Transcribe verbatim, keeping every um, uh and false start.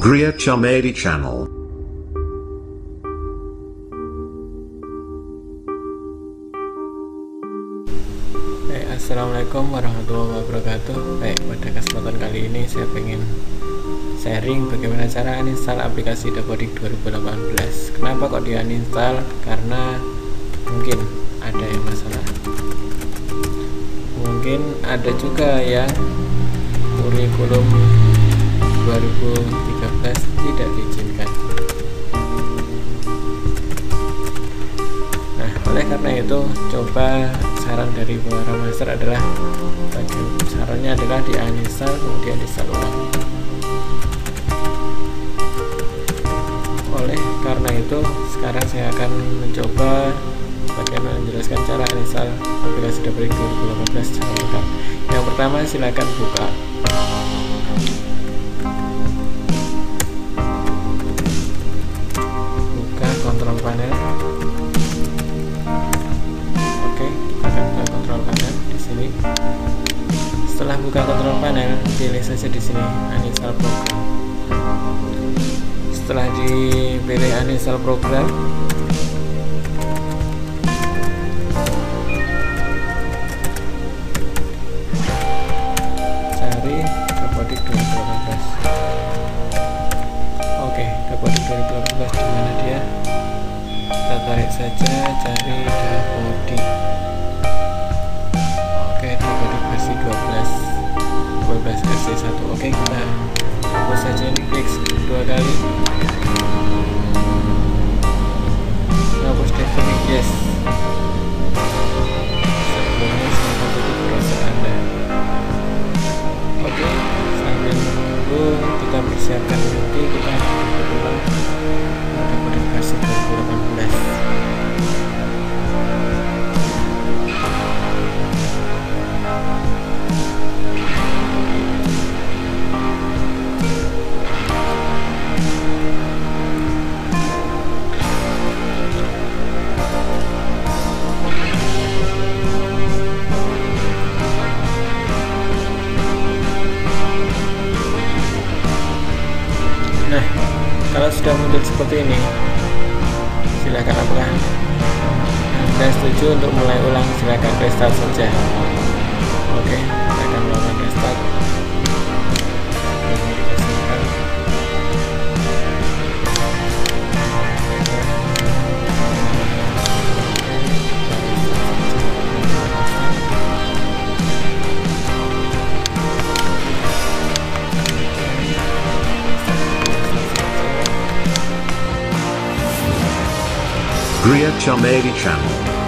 Griya Chumaidi Channel. Hey, assalamualaikum warahmatullahi wabarakatuh. Baik, pada kesempatan kali ini saya pengen sharing bagaimana cara uninstall aplikasi Dapodik dua ribu delapan belas. Kenapa kok di uninstall? Karena mungkin ada yang masalah. Mungkin ada juga yang kurikulum dua ribu tiga belas tidak diizinkan. Nah, oleh karena itu coba saran dari Bularamaster adalah sarannya adalah di uninstall kemudian diinstal ulang. Oleh karena itu sekarang saya akan mencoba bagaimana menjelaskan cara uninstall aplikasi Dapodik dua ribu delapan belas secara lengkap. Yang pertama, silakan buka. Panel. Oke, kita akan buka kontrol panel di sini. Setelah buka kontrol panel, pilih saja di sini uninstall program. Setelah dipilih uninstall program, cari Dapodik dua ribu delapan belas. Oke, Dapodik dua ribu delapan belas di mana dia? Kita tarik saja, cari Dapodik. Oke, Dapodik versi dua belas dua belas versi satu. Oke, kita hapus saja ini, klik dua kali, hapus default, yes. Sebelumnya saya tutup browser Anda. Oke, sambil menunggu kita persiapkan nanti kita berulang Dapodik versi dua ribu delapan belas. Nah, kalau sudah muncul seperti ini, silakan apakah Anda setuju untuk mulai ulang? Silakan restart saja. Oke, kita akan melakukan restart. Griya Chumaidi Channel.